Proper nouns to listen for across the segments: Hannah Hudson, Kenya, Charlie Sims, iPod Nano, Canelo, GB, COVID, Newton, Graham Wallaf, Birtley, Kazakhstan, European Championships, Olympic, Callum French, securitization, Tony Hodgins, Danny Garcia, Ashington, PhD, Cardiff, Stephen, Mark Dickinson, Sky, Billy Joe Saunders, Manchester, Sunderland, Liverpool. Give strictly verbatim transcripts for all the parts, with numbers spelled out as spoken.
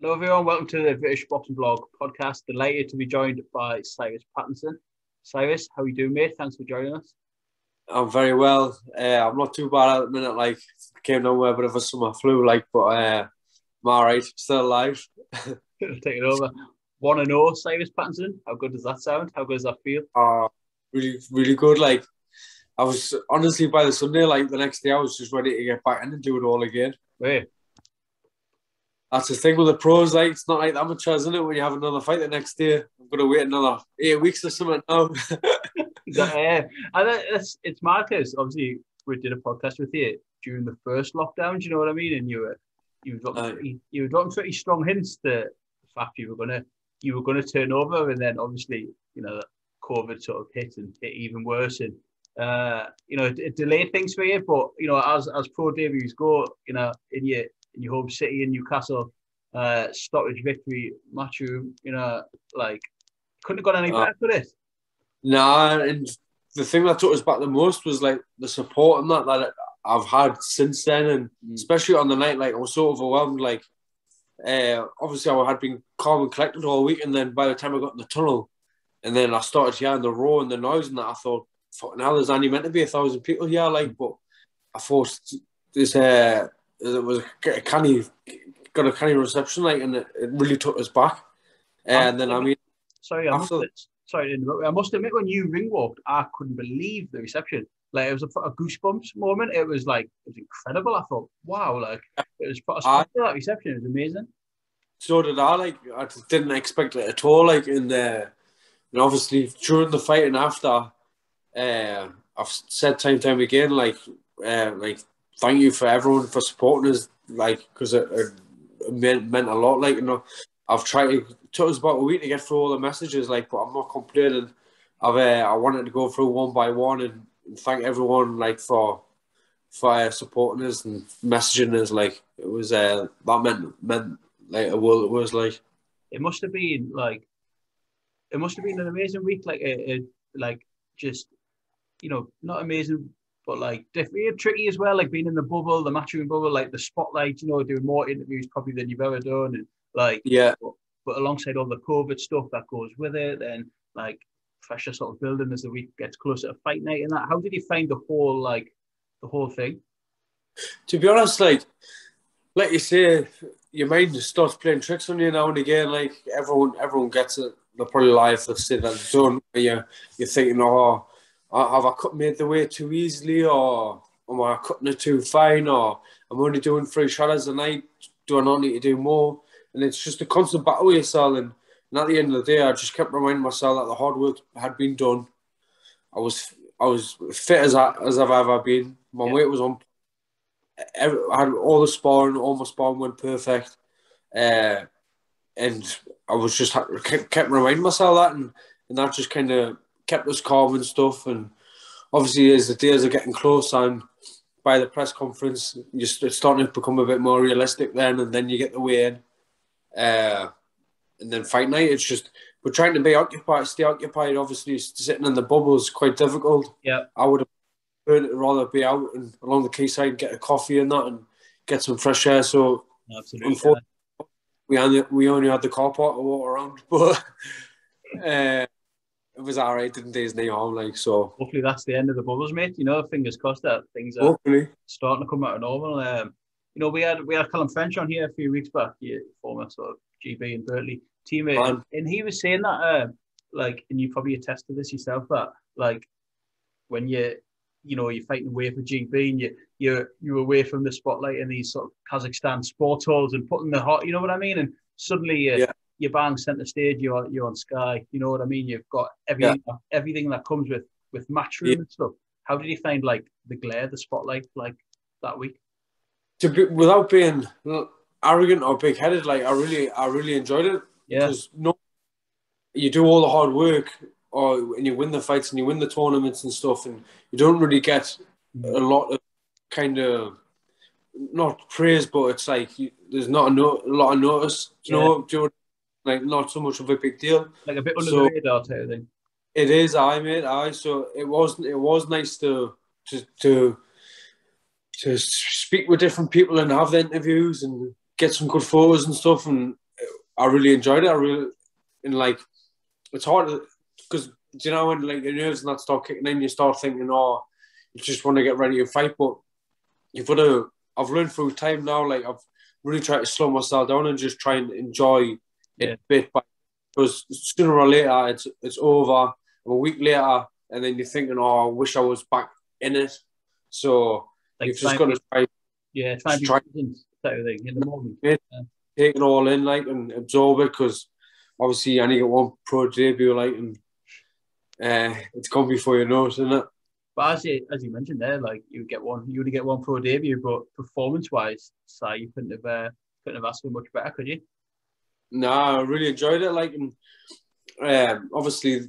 Hello everyone, welcome to the British Boxing Blog Podcast. Delighted to be joined by Cyrus Pattinson. Cyrus, how are you doing, mate? Thanks for joining us. I'm very well. Uh, I'm not too bad at the minute. Like, came nowhere but of a summer flu, like, but uh, I'm all right. Still alive. Take it over. One and oh, Cyrus Pattinson. How good does that sound? How good does that feel? Uh, really, really good. Like, I was honestly by the Sunday, like the next day, I was just ready to get back in and do it all again. Wait. That's the thing with the pros, like, it's not like the amateurs, isn't it? When you have another fight the next day, I'm going to wait another eight weeks or something now. Yeah. And it's, it's mad because obviously we did a podcast with you during the first lockdown, do you know what I mean? And you were you were dropping, uh, pretty, you were dropping pretty strong hints to the fact you were going to you were going to turn over, and then obviously, you know, COVID sort of hit and hit even worse, and uh, you know, it, it delayed things for you. But, you know, as as pro debuts go, you know, in your in your home city in Newcastle, uh, stoppage victory, Matchroom, you know, like, couldn't have gone any better for this. Nah, and the thing that took us back the most was, like, the support and that that I've had since then, and mm. especially on the night, like, I was so overwhelmed, like, uh, obviously I had been calm and collected all week, and then by the time I got in the tunnel, and then I started hearing the roar and the noise and that, I thought, fuck, now there's only meant to be a thousand people here, like, but I thought this, uh, it was a canny, got a canny reception, like, and it, it really took us back. And then, I mean, sorry, I must, sorry, to interrupt. I must admit, when you ring walked, I couldn't believe the reception. Like, it was a, a goosebumps moment. It was like, it was incredible. I thought, wow, like, it was put a spot to that reception. It was amazing. So did I. Like, I just didn't expect it at all. Like, in the, and obviously during the fight and after, uh, I've said time and time again, like, uh, like. thank you for everyone for supporting us, like, because it, it meant, meant a lot. Like, you know, I've tried to, it took us about a week to get through all the messages, like, but I'm not complaining. I've uh, I wanted to go through one by one and, and thank everyone, like, for for uh, supporting us and messaging us. Like, it was uh, that meant meant like a world. It was like it must have been like it must have been an amazing week. Like a, a like just you know not amazing. But, like, tricky as well, like, being in the bubble, the Matchroom bubble, like, the spotlight, you know, doing more interviews probably than you've ever done. And, like, yeah. But, but alongside all the COVID stuff that goes with it, and, like, pressure sort of building as the week gets closer to fight night and that. How did you find the whole, like, the whole thing? To be honest, like, like you say, your mind starts playing tricks on you now and again. Like, everyone everyone gets it. They're probably live. They'll say that they don't. You're, you're thinking, oh, have I cut made the way too easily, or am I cutting it too fine, or I'm only doing three shadows a night, do I not need to do more? And it's just a constant battle with yourself, and, and at the end of the day, I just kept reminding myself that the hard work had been done. I was I was fit as, I, as I've ever been. My yeah. weight was on. Every, I had all the sparring, all my sparring went perfect. Uh, and I was just kept, kept reminding myself that, and, and that just kind of kept us calm and stuff, and obviously as the days are getting close and by the press conference, you're starting to become a bit more realistic then, and then you get the weigh in. Uh, and then fight night, it's just, we're trying to be occupied, stay occupied, obviously sitting in the bubble is quite difficult. Yeah, I would have rather be out and along the quayside and get a coffee and that and get some fresh air, so absolutely. Unfortunately, we only, we only had the car park to walk around, but... Uh, it was all right, didn't his knee home, like, so. Hopefully that's the end of the bubbles, mate. You know, fingers crossed that things are Hopefully. starting to come out of normal. Um, you know, we had we had Callum French on here a few weeks back, your former sort of G B and Birtley teammate, and, and he was saying that, uh, like, and you probably attest to this yourself, that, like, when you, you know, you're fighting away for G B and you, you're, you're away from the spotlight in these sort of Kazakhstan sports halls and putting the hot, you know what I mean? And suddenly... Uh, yeah. You're bang centre stage. You're you're on Sky. You know what I mean. You've got everything yeah. everything that comes with with Matchroom yeah. and stuff. How did you find like the glare, the spotlight, like that week? To be, without being arrogant or big headed, like I really I really enjoyed it. Yeah. Because no, you do all the hard work, or and you win the fights and you win the tournaments and stuff, and you don't really get mm. a lot of kind of not praise, but it's like you, there's not a, no, a lot of notice. Do you yeah. know? Do you know like not so much of a big deal. Like a bit under so, the radar type of thing. It is, I mate, I so it was it was nice to to to to speak with different people and have the interviews and get some good photos and stuff, and I really enjoyed it. I really, and like, it's hard because, you know, when like your nerves and that start kicking in, you start thinking, oh, you just want to get ready to fight. But you've got to, I've learned through time now, like, I've really tried to slow myself down and just try and enjoy yeah. it bit by bit. Because sooner or later, it's it's over. A week later, and then you're thinking, oh, I wish I was back in it. So like you've just got to try. Yeah, try and try sort of thing in the moment. Yeah. Take it all in, like, and absorb it, because obviously you only get one pro debut, like, and uh, it's gone before you know it, isn't it? But as you, as you mentioned there, like, you would get one, you would get one pro debut, but performance-wise, Si, you couldn't have, uh, couldn't have asked for much better, could you? No, I really enjoyed it, like, and um, obviously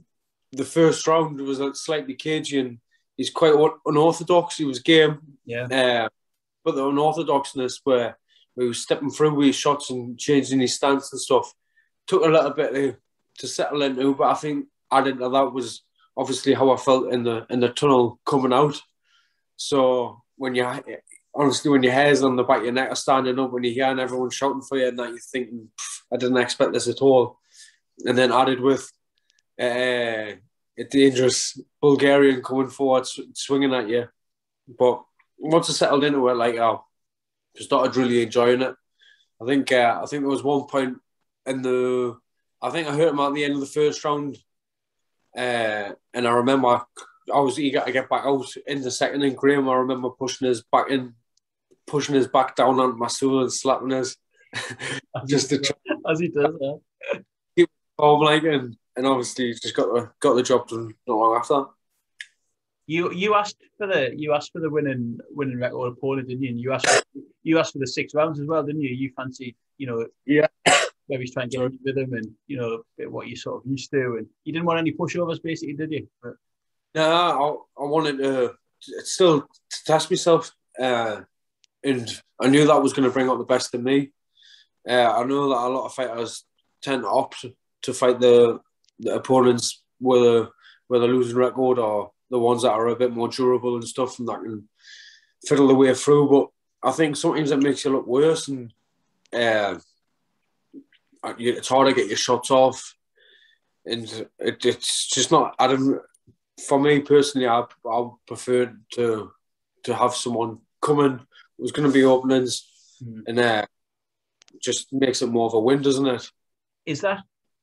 the first round was like, slightly cagey, and he's quite unorthodox. He was game, yeah, uh, but the unorthodoxness where we were stepping through with his shots and changing his stance and stuff took a little bit to, to settle into. But I think added to that was obviously how I felt in the in the tunnel coming out. So when you honestly when your hair's on the back of your neck are standing up, when you hear and everyone's shouting for you, and that you're thinking, I didn't expect this at all. And then added with. Uh, a dangerous Bulgarian coming forward, sw swinging at you. But once I settled into it, like, I just started really enjoying it. I think uh, I think there was one point in the... I think I hurt him at the end of the first round. Uh, and I remember I, I was eager to get back out in the second. And Graham, I remember pushing his back in, pushing his back down onto my stool and slapping his... just to As he does, yeah. Keep calm, like, and... And obviously, you just got the got the job done not long after. You you asked for the you asked for the winning winning record opponent, didn't you? And you asked for, you asked for the six rounds as well, didn't you? You fancied, you know, yeah, where he's trying to get with him, and you know a bit what you sort of used to, and you didn't want any pushovers, basically, did you? But... No, I I wanted to still to test myself, uh, and I knew that was going to bring out the best in me. Uh, I know that a lot of fighters tend to opt to fight the the opponents, whether whether losing record or the ones that are a bit more durable and stuff, and that can fiddle the way through. But I think sometimes it makes you look worse, and uh, it's hard to get your shots off, and it, it's just not. I don't. For me personally, I I prefer to to have someone coming. It was going to be openings, mm. and uh, just makes it more of a win, doesn't it? Is that?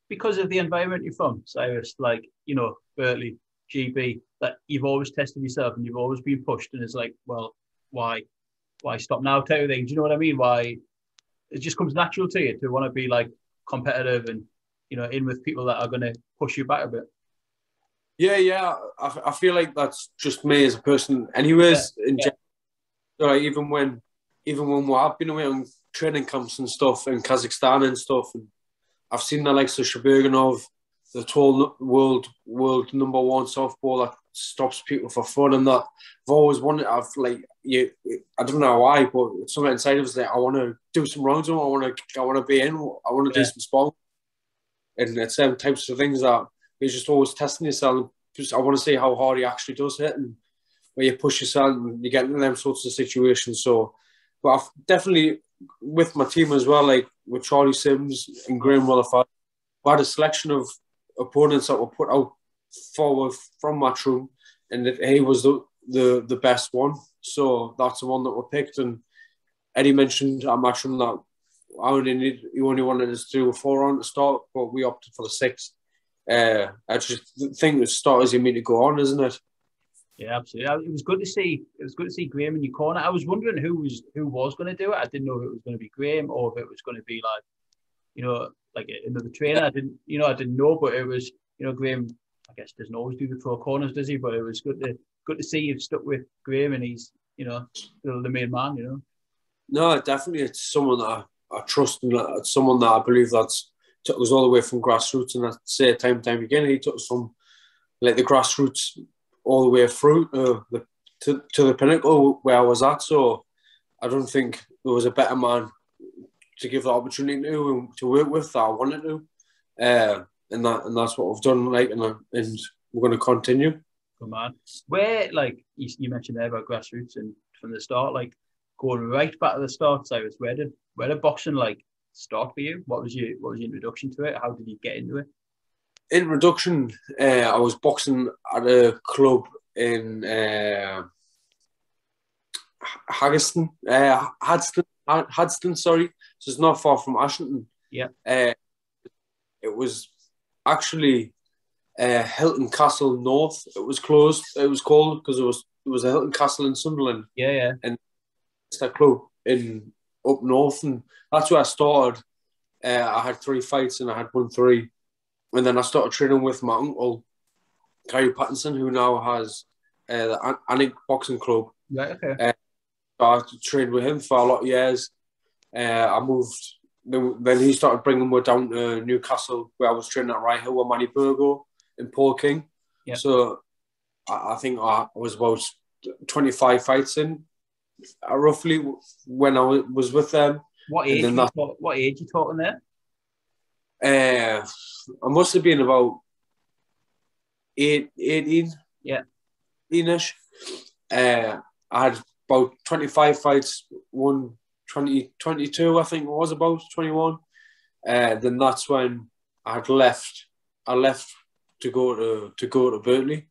Because of the environment you're from, Cyrus, like, you know, Birtley, G B, that you've always tested yourself and you've always been pushed, and it's like, well, why why stop now type of thing? Do you know what I mean? Why it just comes natural to you to want to be, like, competitive and, you know, in with people that are going to push you back a bit. Yeah, yeah. I, I feel like that's just me as a person anyways. Yeah, in yeah. So, like, even when, even when I've been away on training camps and stuff in Kazakhstan and stuff, and I've seen the likes of Shaberganov, the tall world world number one softball that stops people for fun and that. I've always wanted, I've like, you, I don't know why, but something inside of us like, I want to do some rounds, I want to, I want to be in, I want to yeah. do some sports. And it's them um, types of things that you're just always testing yourself. Just, I want to see how hard he actually does hit and where you push yourself and you get into them sorts of situations. So, but I've definitely, with my team as well, like with Charlie Sims and Graham Wallaf, I had a selection of opponents that were put out forward from Matchroom, and he was the, the, the best one. So that's the one that we picked. And Eddie mentioned at Matchroom that I only need, he only wanted us to do a four round to start, but we opted for the six. Uh, I just think the starters you mean to go on, isn't it? Yeah, absolutely. It was good to see. It was good to see Graham in your corner. I was wondering who was who was going to do it. I didn't know if it was going to be Graham or if it was going to be like, you know, like another trainer. I didn't, you know, I didn't know. But it was, you know, Graham. I guess doesn't always do the pro corners, does he? But it was good to good to see you've stuck with Graham, and he's, you know, still the main man. You know. No, definitely, it's someone that I, I trust, and it's someone that I believe that's took us all the way from grassroots, and I say it time and time again, he took us from like the grassroots all the way through uh, the, to, to the pinnacle where I was at. So I don't think there was a better man to give the opportunity to and to work with that I wanted to. Uh, and that and that's what I've done, like, and, and we're going to continue. Good man. Where, like, you, you mentioned there about grassroots and from the start, like, going right back to the start, Cyrus, where did, where did boxing, like, start for you? What was your what was your introduction to it? How did you get into it? Introduction, uh, I was boxing at a club in uh, Haggiston, uh, Hadston, Hadston, sorry. So it's not far from Ashington. Yeah. Uh, it was actually uh, Hilton Castle North. It was closed. It was called because it was it was a Hilton Castle in Sunderland. Yeah, yeah. And it's that club in up north, and that's where I started. Uh, I had three fights, and I had won three. And then I started training with my uncle, Cyrus Pattinson, who now has uh, the Anic Boxing Club. Right, okay. Uh, I trained with him for a lot of years. Uh, I moved, then he started bringing me down to Newcastle, where I was training at Right Hill with Manny Burgo and Paul King. Yeah. So I, I think I was about twenty-five fights in, uh, roughly, when I was with them. What age, that, taught, what age you taught in there? Uh, I must have been about eight, eighteen, yeah, eighteen-ish. Uh, I had about twenty-five fights, won twenty, twenty-two, I think it was about twenty-one. Uh, then that's when I had left. I left to go to to go to Birtley.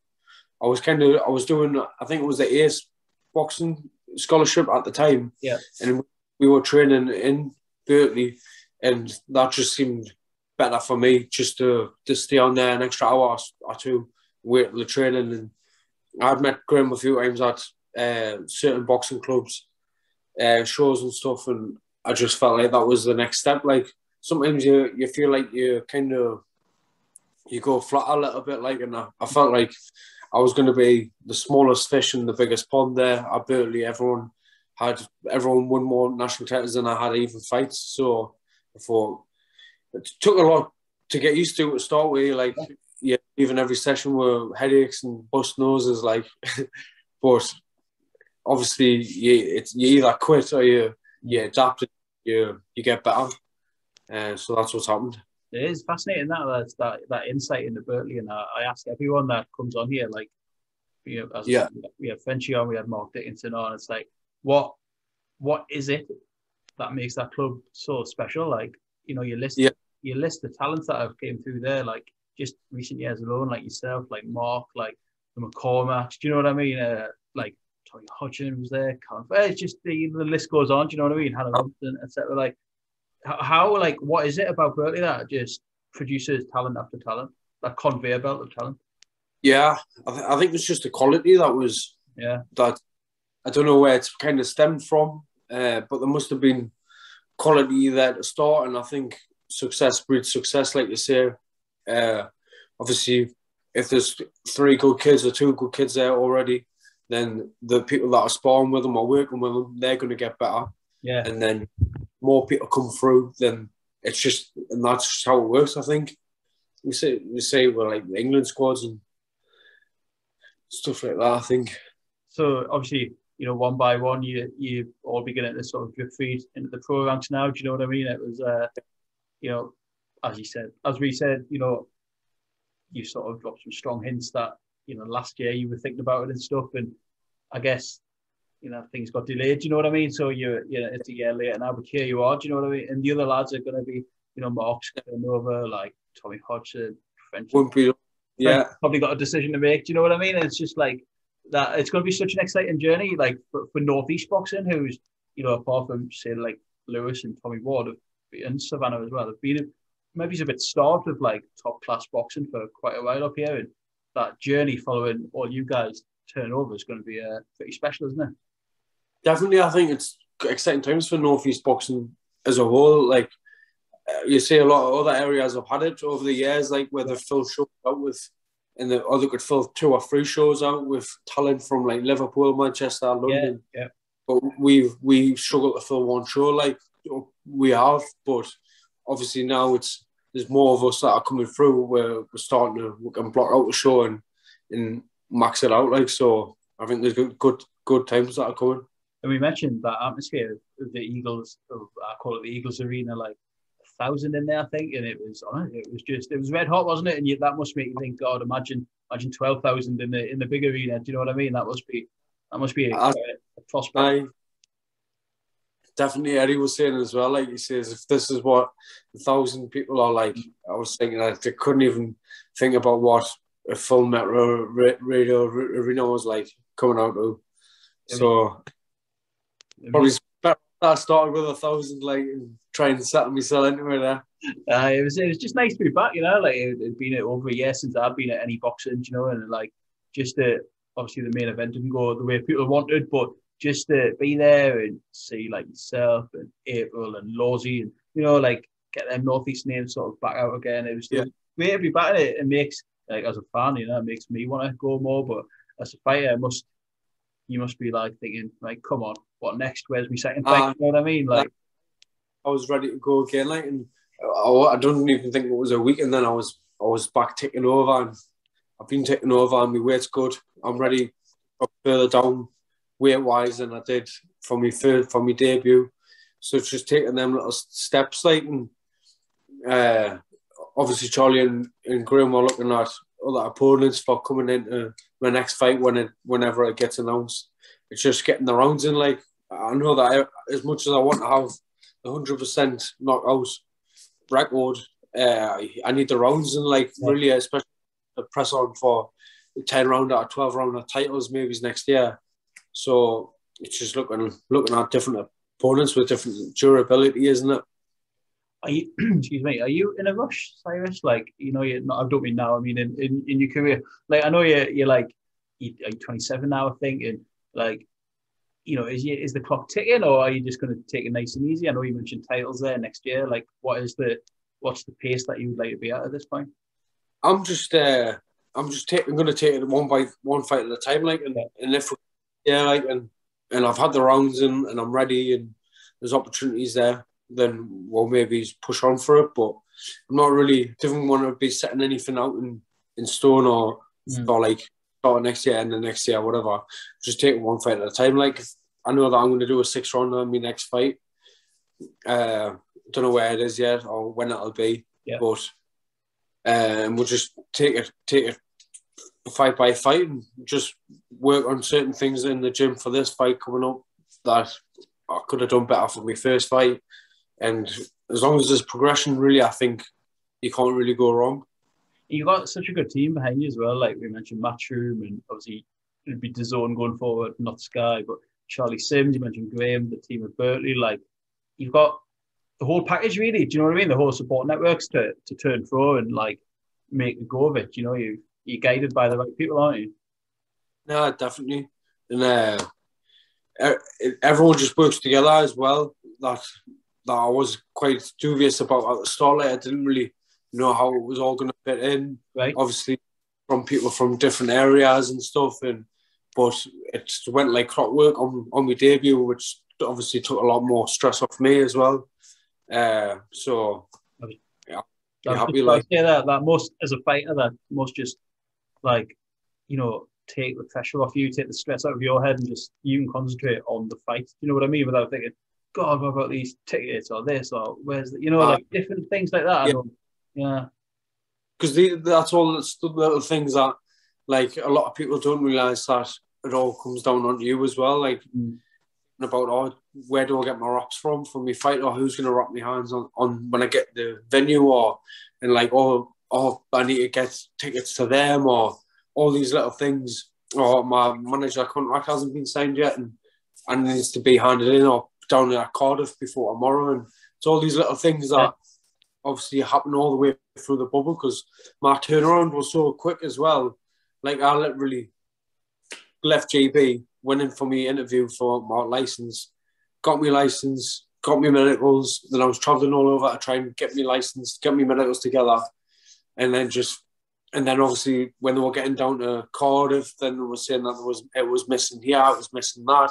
I was kind of I was doing I think it was the Ace Boxing Scholarship at the time. Yeah, and we were training in Birtley, and that just seemed better for me, just to just stay on there an extra hour or two, wait for the training. And I'd met Graham a few times at uh, certain boxing clubs, uh, shows and stuff, and I just felt like that was the next step. Like sometimes you you feel like you kind of you go flat a little bit, like, and I, I felt like I was going to be the smallest fish in the biggest pond there. I barely everyone had everyone won more national titles than I had even fights, so I thought. It took a lot to get used to at the start with, like, yeah, even every session were headaches and bust noses, like, but obviously you, it's, you either quit or you, you adapt, you, you get better, uh, so that's what's happened. It is fascinating that, that's that, that insight into Birtley, and I, I ask everyone that comes on here, like, you know, as yeah. we had Frenchy on, we had Mark Dickinson on, it's like, what, what is it that makes that club so special, like, you know, you list, yeah. you list the talents that have came through there, like just recent years alone, like yourself, like Mark, like the McCormack, do you know what I mean? Uh, like Tony Hodgins was there, Callum French, it's just the, the list goes on, do you know what I mean? Hannah Hudson, et cetera. Like how, like what is it about Birtley that just produces talent after talent, that conveyor belt of talent? Yeah, I, th I think it's just the quality that was, yeah, that I don't know where it's kind of stemmed from, uh, but there must have been quality there to start, and I think success breeds success, like you say. Uh, obviously, if there's three good kids or two good kids there already, then the people that are sparring with them or working with them, they're going to get better. Yeah, and then more people come through. Then it's just, and that's just how it works. I think we say we say we're like the England squads and stuff like that. I think so. Obviously, you know, one by one, you you all beginning to sort of drip feed into the pro ranks now. Do you know what I mean? It was, uh, you know, as you said, as we said, you know, you sort of dropped some strong hints that, you know, last year you were thinking about it and stuff. And I guess, you know, things got delayed. Do you know what I mean? So you, you know, it's a year later now, but here you are. Do you know what I mean? And the other lads are going to be, you know, Mark's going over, like Tommy Hodgson, French. Yeah, probably got a decision to make. Do you know what I mean? And it's just like, that it's going to be such an exciting journey, like for, for Northeast boxing, who's, you know, apart from say like Lewis and Tommy Ward and Savannah as well, have been maybe he's a bit starved of like top class boxing for quite a while up here, and that journey following all you guys turn over is going to be uh, pretty special, isn't it? Definitely, I think it's exciting times for Northeast boxing as a whole. Like uh, you see, a lot of other areas have had it over the years, like where they've filled shows out with. And the other could fill two or three shows out with talent from like Liverpool, Manchester, London. Yeah, yeah. But we've we struggled to fill one show, like we have. But obviously now it's there's more of us that are coming through. Where we're starting to we can block out the show and and max it out. Like so, I think there's good good good times that are coming. And we mentioned that atmosphere of the Eagles. Of, I call it the Eagles Arena, like. Thousand in there, I think, and it was on it. It was just, it was red hot, wasn't it? And you, that must make you think, God, imagine, imagine twelve thousand in the in the big arena. Do you know what I mean? That must be, that must be a, I, a prospect. I, definitely Eddie was saying as well, like he says, if this is what a thousand people are like, I was thinking that they couldn't even think about what a full metro radio arena was like coming out of. So probably better I started with a thousand, like, and trying to settle myself into it there. Uh, it was it was just nice to be back, you know. Like it had been over a year since I'd been at any boxing, you know, and like just the obviously the main event didn't go the way people wanted, but just to be there and see like yourself and April and Lawsy and, you know, like get them Northeast names sort of back out again. It was yeah. great to be back in it. It makes, like, as a fan, you know, it makes me want to go more. But as a fighter, I must you must be like thinking, like, come on, what next? Where's my second fight? Uh, you know what I mean? Like, I was ready to go again, like, and I, I don't even think it was a week, and then I was I was back taking over, and I've been taking over, and my weight's good. I'm ready up further down weight wise than I did for my third for my debut. So it's just taking them little steps, like, and uh, obviously Charlie and, and Graham were looking at other opponents for coming into my next fight when it whenever it gets announced. It's just getting the rounds in, like, I know that I, as much as I want to have a hundred percent knockout record, uh, I need the rounds in, like, yeah. really, especially the press on for ten round or twelve round of titles maybe next year. So it's just looking looking at different opponents with different durability, isn't it? Are you, excuse me, are you in a rush, Cyrus? Like, you know, you're not, I don't mean now, I mean in, in, in your career. Like, I know you're, you're like, you're twenty-seven now, I think, and like, you know, is you, is the clock ticking, or are you just going to take it nice and easy? I know you mentioned titles there next year. Like, what is the, what's the pace that you would like to be at at this point? I'm just, uh, I'm just take, I'm going to take it one by one fight at a time, like, and, and if we Yeah, like, and, and I've had the rounds and, and I'm ready and there's opportunities there, then we'll maybe push on for it. But I'm not really, didn't want to be setting anything out in, in stone or, mm. or like start next year and the next year, whatever. Just taking one fight at a time. Like, I know that I'm going to do a six rounder in my next fight. Uh, don't know where it is yet or when it'll be, yeah. but um, we'll just take it, take it. fight by fight and just work on certain things in the gym for this fight coming up that I could have done better for my first fight. And as long as there's progression, really, I think you can't really go wrong. You've got such a good team behind you as well. Like we mentioned, Matchroom, and obviously it'd be D A Z N going forward, not Sky, but Charlie Sims, you mentioned Graham, the team at Birtley. Like, you've got the whole package, really. Do you know what I mean? The whole support networks to, to turn through and, like, make a go of it. You know, you You're guided by the right people, aren't you? No, definitely. And uh, everyone just works together as well. That that I was quite dubious about at the start. Like, I didn't really know how it was all going to fit in. Right. Obviously, from people from different areas and stuff. And but it went like clockwork on, on my debut, which obviously took a lot more stress off me as well. Uh, so, yeah. I'm happy, like, yeah, that, that most, as a fighter, that most just... like, you know, take the pressure off you, take the stress out of your head, and just you can concentrate on the fight. You know what I mean? Without thinking, God, what about these tickets or this or where's the, you know, uh, like different things like that. Yeah. Because yeah. that's all that's the little things that, like, a lot of people don't realise that it all comes down on you as well. Like, mm. about, oh, where do I get my wraps from for my fight, or who's going to wrap my hands on, on when I get the venue, or, and like, oh, oh, I need to get tickets to them, or all these little things, or my manager contract hasn't been signed yet and, and needs to be handed in, or down at Cardiff before tomorrow. And it's all these little things that obviously happen all the way through the bubble, because my turnaround was so quick as well. Like, I literally left G B, went in for me interview for my licence, got me licence, got me medicals, then I was travelling all over to try and get me licence, get me medicals together. And then just, and then obviously when they were getting down to Cardiff, then they were saying that there was, it was missing here, it was missing that.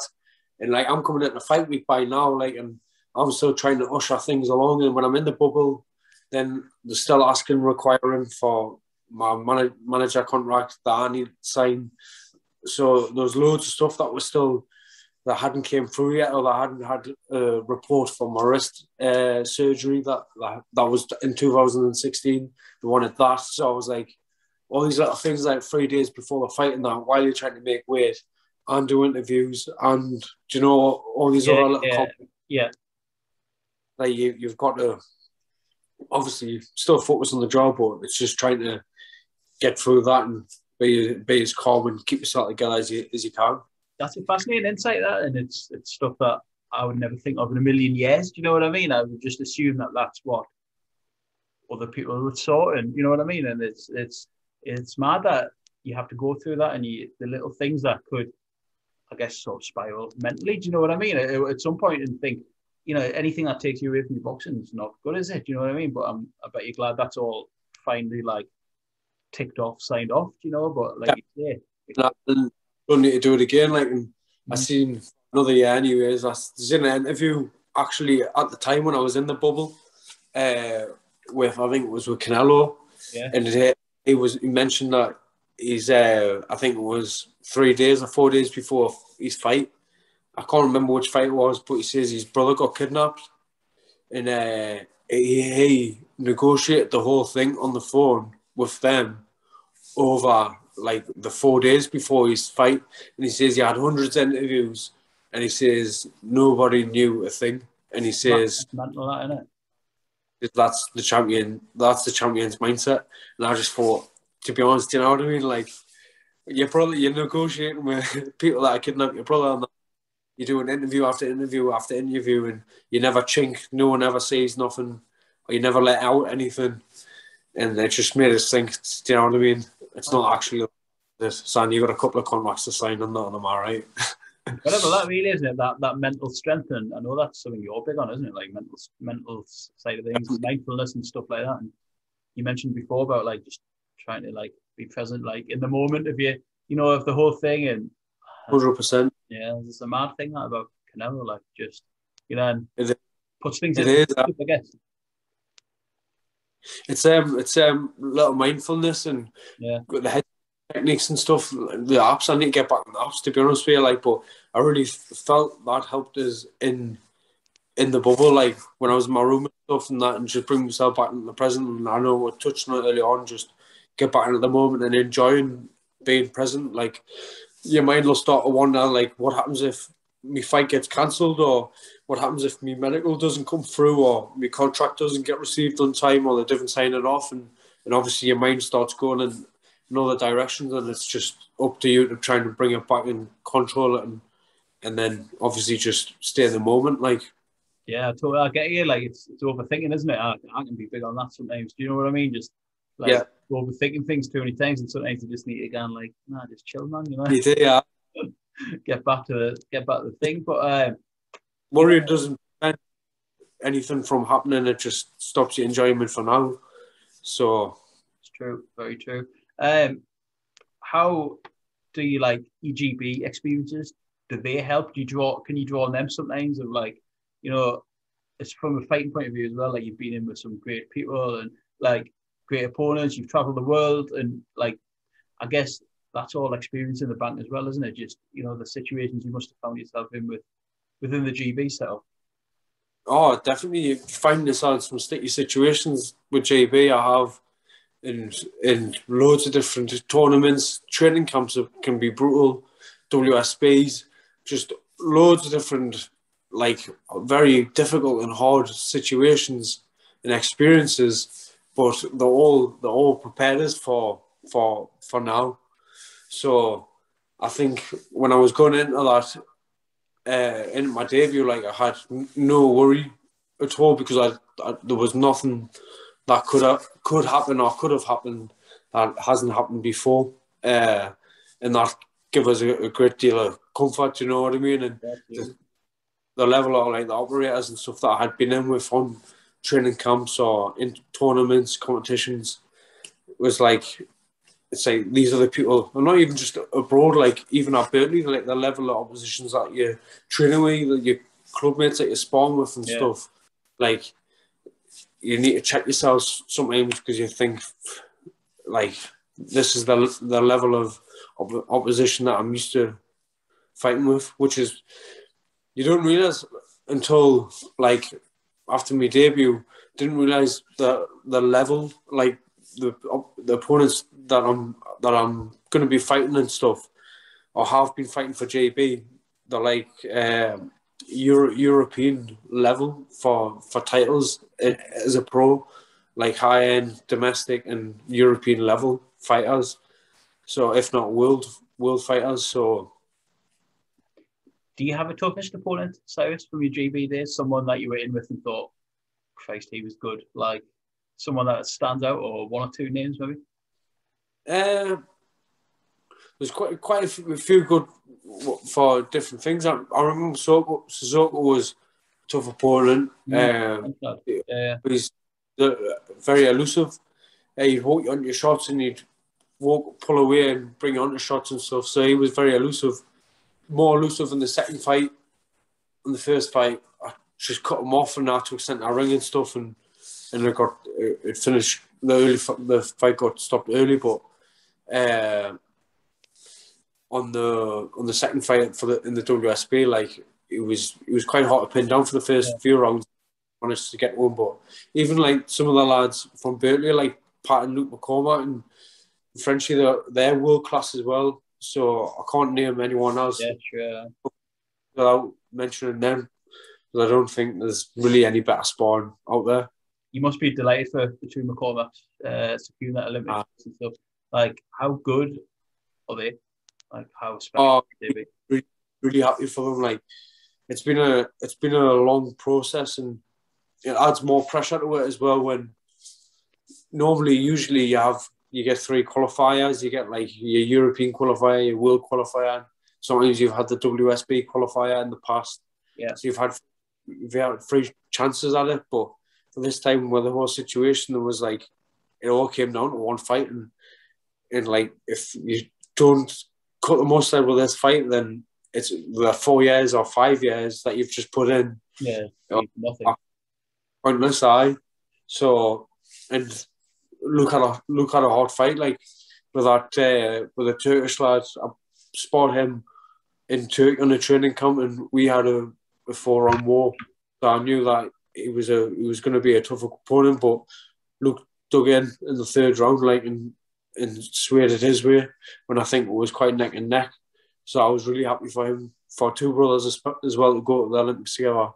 And like, I'm coming into fight week by now, like, and I'm still trying to usher things along. And when I'm in the bubble, then they're still asking, requiring for my man manager contract that I need to sign. So there's loads of stuff that was still, that hadn't came through yet, or that hadn't had a report for my wrist uh, surgery that, that that was in two thousand sixteen. They wanted that. So I was like, all these little things, like three days before the fight and that, while you're trying to make weight and do interviews and, you know, all these yeah, other little yeah. Yeah. Like you, you've got to obviously still focus on the draw, but it's just trying to get through that and be be as calm and keep yourself together as you as you can. That's a fascinating insight, that, and it's it's stuff that I would never think of in a million years. Do you know what I mean? I would just assume that that's what other people would sort, and you know what I mean. And it's it's it's mad that you have to go through that, and you, the little things that could, I guess, sort of spiral mentally. Do you know what I mean? At, at some point, and think, you know, anything that takes you away from your boxing is not good, is it? Do you know what I mean? But I'm, I bet you're glad that's all finally like ticked off, signed off. Do you know? But like, yeah, yeah. No, don't need to do it again. Like, and mm-hmm. I seen another year, anyways. I was in an interview actually at the time when I was in the bubble. Uh, with I think it was with Canelo, yeah. And he, he was he mentioned that he's uh, I think it was three days or four days before his fight. I can't remember which fight it was, but he says his brother got kidnapped, and uh, he, he negotiated the whole thing on the phone with them over like the four days before his fight. And he says he had hundreds of interviews, and he says nobody knew a thing. And he says, mental, that, isn't it? That's the champion. That's the champion's mindset. And I just thought, to be honest, you know what I mean. Like, you're probably you're negotiating with people that are kidnapping your brother, and you do an interview after interview after interview, and you never chink. No one ever says nothing, or you never let out anything. And it just made us think. Do you know what I mean? It's not actually this. Son, you got a couple of contracts to sign, and none of them are right. Whatever that really is, it? That that mental strength, and I know that's something you're big on, isn't it? Like mental mental side of things, mindfulness and stuff like that. And you mentioned before about like just trying to like be present, like in the moment of you, you know, of the whole thing. And one hundred percent. Yeah, it's a mad thing that about Canelo, like just you know, and puts things it in. Is, I guess it's um it's um a lot of mindfulness and yeah, got the head. Techniques and stuff, the apps. I need to get back on the apps, to be honest with you. Like, but I really felt that helped us in in the bubble. Like when I was in my room and stuff, and that, and just bring myself back into the present. And I know we're touching on it early on, just get back into the moment and enjoying being present. Like your mind will start to wonder, like, what happens if my fight gets cancelled, or what happens if my medical doesn't come through, or my contract doesn't get received on time, or they didn't sign it off, and and obviously your mind starts going and. In other directions, and it's just up to you to try and bring it back and control it, and and then obviously just stay in the moment. Like, yeah, totally. I get you. Like, it's it's overthinking, isn't it? I, I can be big on that sometimes. Do you know what I mean? Just like yeah. overthinking things too many times, and sometimes you just need to go and like, nah, just chill, man. You know, you do, yeah. get back to the get back to the thing. But um, worrying yeah. doesn't prevent anything from happening. It just stops your enjoyment for now. So it's true. Very true. Um, how do you like E G B experiences? Do they help? Do you draw? Can you draw on them sometimes? Of like, you know, it's from a fighting point of view as well. Like you've been in with some great people and like great opponents. You've travelled the world, and like, I guess that's all experience in the bank as well, isn't it? Just you know the situations you must have found yourself in with within the G B setup. Oh, definitely. You find yourself in some sticky situations with G B. I have. In, in loads of different tournaments, training camps can be brutal, W S Bs, just loads of different, like, very difficult and hard situations and experiences, but they're all, they're all prepared us for, for, for now. So I think when I was going into that, uh, in my debut, like, I had no worry at all because I, I there was nothing... that could have, could happen or could have happened that hasn't happened before, uh, and that gives us a, a great deal of comfort. You know what I mean? And yeah, the, the level of like the operators and stuff that I had been in with on training camps or in tournaments, competitions, was like it's like these are the people. And not even just abroad, like even at Birtley, like the level of oppositions that you're training with, that your clubmates that you're sparring with and yeah. stuff, like. You need to check yourselves sometimes because you think, like, this is the the level of op- opposition that I'm used to fighting with, which is, you don't realise until, like, after my debut, didn't realise the the level, like, the the opponents that I'm, that I'm going to be fighting and stuff, or have been fighting for J B, they're like, um, Euro- European level for, for titles as a pro, like high-end domestic and European level fighters. So if not world world fighters, so... Do you have a toughest opponent, Cyrus, from your G B days? Someone that you were in with and thought, Christ, he was good. Like, someone that stands out, or one or two names, maybe? Uh, there's quite quite a few good for different things. I, I remember Sissoko, Sissoko was a tough opponent. Mm, um, uh, yeah. He's very elusive. Uh, he'd walk you onto your shots and he'd walk, pull away and bring you onto shots and stuff. So he was very elusive. More elusive in the second fight. In the first fight, I just cut him off and that to extent I ring and stuff, and and it got it finished. The early the fight got stopped early, but uh, on the on the second fight for the in the W S B, like it was it was quite hard to pin down for the first yeah. few rounds. Managed to get one, but even like some of the lads from Birtley, like Pat and Luke McCormack and Frenchie, they're, they're world class as well. So I can't name anyone else yeah, sure. without mentioning them. But I don't think there's really any better spawn out there. You must be delighted for the two McCormacks uh, securing that Olympic uh, and stuff. Like, how good are they? Like, how special are they be? Really, really happy for them. Like, it's been a it's been a long process, and it adds more pressure to it as well. When normally, usually, you have. You get three qualifiers. You get like your European qualifier, your world qualifier. Sometimes you've had the W S B qualifier in the past. Yeah. So you've had, you've had three chances at it. But for this time, with the whole situation, there was like, it all came down to one fight. And, and like, if you don't cut the most out of this fight, then it's the four years or five years that you've just put in. Yeah. You know, nothing. On this eye. So, and... Look at a look at a hard fight like with that uh, with the Turkish lads. I spotted him in Turkey on a training camp, and we had a, a four-round war. So I knew that it was a it was going to be a tough opponent. But look, dug in in the third round, like and and swayed it his way when I think it was quite neck and neck. So I was really happy for him. For two brothers as well to go to the Olympics together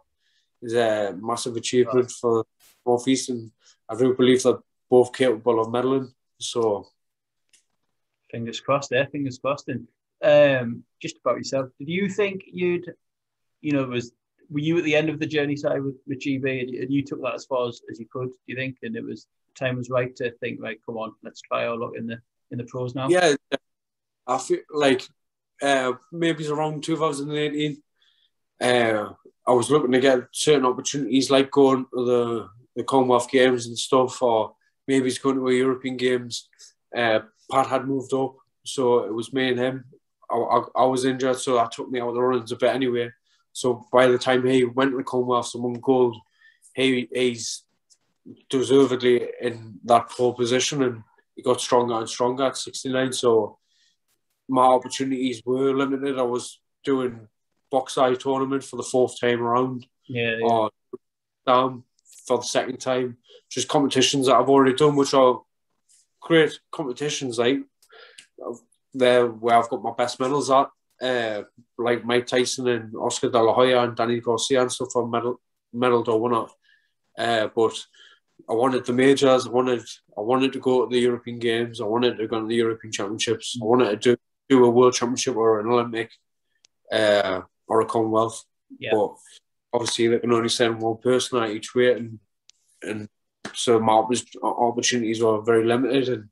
is a massive achievement right. for Northeast, and I do believe that. Both capable of meddling, so fingers crossed. There, fingers crossed. And um, just about yourself, did you think you'd, you know, was were you at the end of the journey side with, with G B, and you took that as far as, as you could? Do you think? And it was time was right to think, right, come on, let's try our luck in the in the pros now. Yeah, I feel like uh, maybe it's around two thousand eighteen. Uh, I was looking to get certain opportunities, like going to the the Commonwealth Games and stuff, or. Maybe he's going to a European Games. Uh, Pat had moved up, so it was me and him. I, I, I was injured, so that took me out of the runnings a bit anyway. So by the time he went to the Commonwealth and won gold, he, he's deservedly in that pole position, and he got stronger and stronger at sixty-nine. So my opportunities were limited. I was doing box-eye tournament for the fourth time around. Yeah. yeah. Or down. For the second time, just competitions that I've already done, which are great competitions, like there where I've got my best medals at, uh, like Mike Tyson and Oscar De La Hoya and Danny Garcia and stuff, on medal, medaled or won at. Uh, but I wanted the majors. I wanted, I wanted to go to the European Games. I wanted to go to the European Championships. I wanted to do, do a World Championship or an Olympic uh, or a Commonwealth. Yeah. But, obviously, they can only send one person out each weight, and and so my opportunities were very limited, and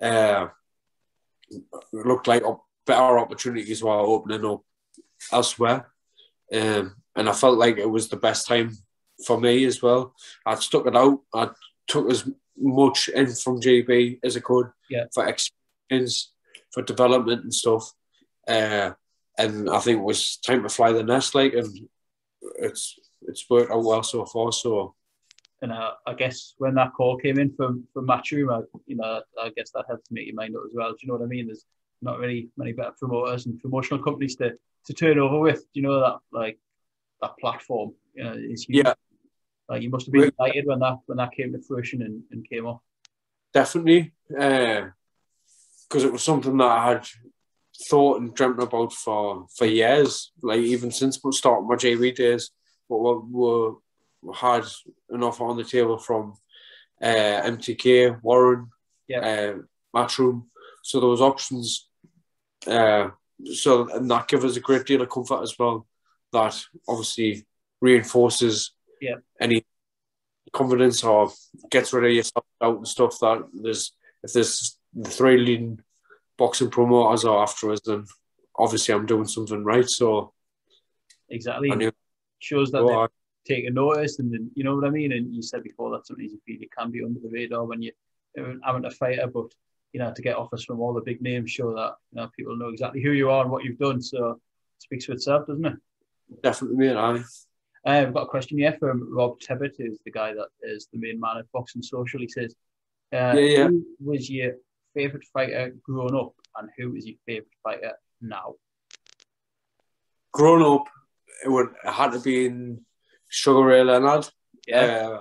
uh, it looked like better opportunities were opening up elsewhere, um, and I felt like it was the best time for me as well. I stuck it out. I took as much in from G B as I could yeah. for experience, for development and stuff, uh, and I think it was time to fly the nest, like and. It's it's worked out well so far. So, and I, I guess when that call came in from from Matchroom, I, you know, I guess that helped make your mind up as well. Do you know what I mean? There's not really many better promoters and promotional companies to, to turn over with. Do you know that like that platform? You know, is huge. Yeah. Like you must have been excited when that when that came to fruition and, and came off. Definitely, because uh, it was something that I had thought and dreamt about for, for years, like even since starting my J B days, but we had an offer on the table from uh, M T K, Warren, yeah. uh, Matchroom. So there was options. Uh, so and that gave us a great deal of comfort as well. That obviously reinforces yeah. any confidence or gets rid of yourself out and stuff. That there's if there's three leading boxing promoters are after us, then obviously I'm doing something right. So exactly I knew, shows that well, they're taking notice, and then you know what I mean. And you said before that sometimes you feel you can be under the radar when you haven't a fighter, but you know to get offers from all the big names show that you know people know exactly who you are and what you've done. So it speaks for itself, doesn't it? Definitely, mate. I. Uh, we've got a question here from Rob Tebbett, who's the guy that is the main man at Boxing Social. He says, uh, yeah, yeah. Who was your favourite fighter growing up and who is your favourite fighter now? Growing up, it would it had to be in Sugar Ray Leonard. Yeah. Uh,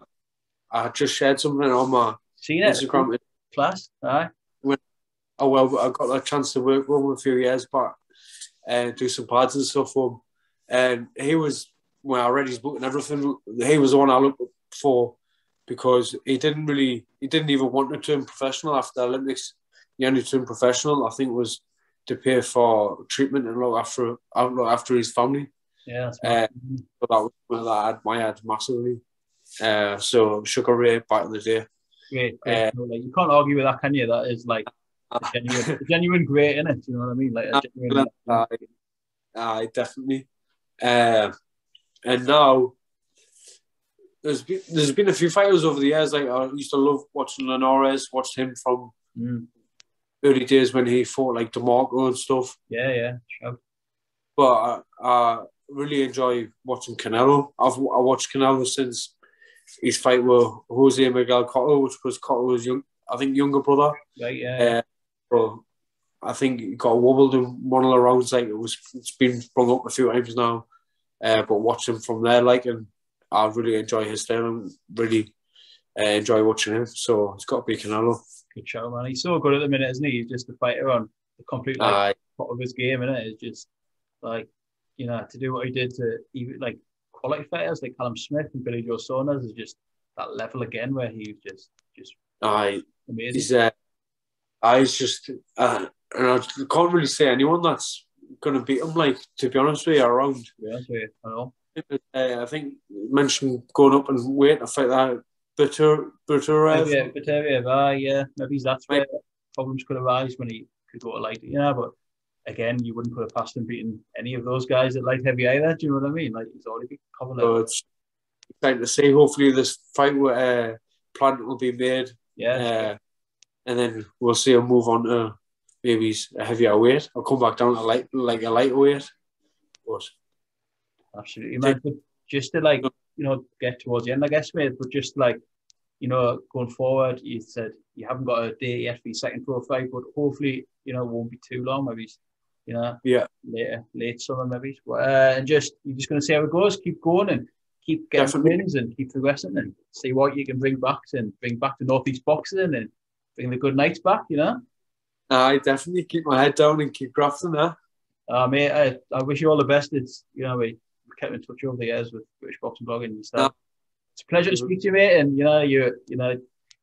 I had just shared something on my Seen Instagram. It. Class, aye. When, oh, well, I got a chance to work with him a few years back and uh, do some pads and stuff for him. And he was... when I read his book and everything, he was the one I looked for because he didn't really, he didn't even want to turn professional after the Olympics. He only turned professional, I think, it was to pay for treatment and look after, look after his family. Yeah, that's right. Um, but that was one that I admired massively. Uh, so Sugar Ray back in the day. Great, great. Uh, you can't argue with that, can you? That is like a genuine, a genuine great, isn't it? You know what I mean? Like a genuine. I, I definitely. Uh, And now, there's been, there's been a few fighters over the years. Like I used to love watching Linares, watched him from mm. early days when he fought like DeMarco and stuff. Yeah, yeah, sure. But I, I really enjoy watching Canelo. I've I watched Canelo since his fight with Jose Miguel Cotto, which was Cotto's young, I think, younger brother. Right, yeah. Uh, yeah. I think he got wobbled in one of the rounds. Like it was, it's been brought up a few times now. Uh, but watch him from there, like, and I really enjoy his style and really uh, enjoy watching him. So it's got to be Canelo. Good show, man. He's so good at the minute, isn't he? He's just a fighter on the complete like, top of his game, isn't it? It's just like, you know, to do what he did to even like quality fighters like Callum Smith and Billy Joe Saunders is just that level again where he just, just Aye. amazing. He's, uh, I just, uh, and I can't really say anyone that's going to beat him, like, to be honest with you, around. Yeah, yeah, I know. Uh, I think you mentioned going up and weight. I think that Berturev. Berturev, ah, yeah. Maybe that's where problems could arise when he could go to light. Yeah, but again, you wouldn't put it past him beating any of those guys at light heavy either. Do you know what I mean? Like, he's already been covered. So it's exciting to see. Hopefully, this fight with uh, Plant will be made. Yeah. Uh, and then we'll see him move on to. Maybe he's a heavier weight. I'll come back down to light, like a lightweight. But absolutely, man. But just to like, you know, get towards the end, I guess, mate. But just like, you know, going forward, you said you haven't got a date yet for your second pro fight, but hopefully, you know, it won't be too long. Maybe, you know, yeah, later, late summer, maybe. But, uh, and just you're just gonna see how it goes. Keep going and keep getting Definitely. wins and keep progressing and see what you can bring back and bring back to Northeast boxing and bring the good nights back. You know. I definitely keep my head down and keep grafting there. Uh, mate, I, I wish you all the best. It's, you know, we kept in touch over the years with British Boxing Blog and stuff. It's a pleasure to speak to you, mate. And, you know, you you know,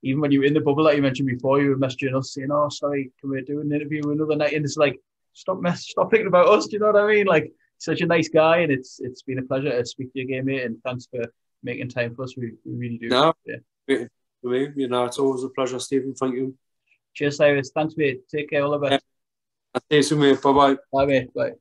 even when you were in the bubble like you mentioned before, you were messaging us saying, oh, sorry, can we do an interview another night? And it's like, stop mess, stop thinking about us. Do you know what I mean? Like, such a nice guy. And it's it's been a pleasure to speak to you again, mate. And thanks for making time for us. We, we really do. No, yeah. You know, it's always a pleasure, Stephen. Thank you. Cheers, Cyrus. Thanks, mate. Take care. All the best. I'll see you soon, mate. Bye-bye. Bye, mate. Bye.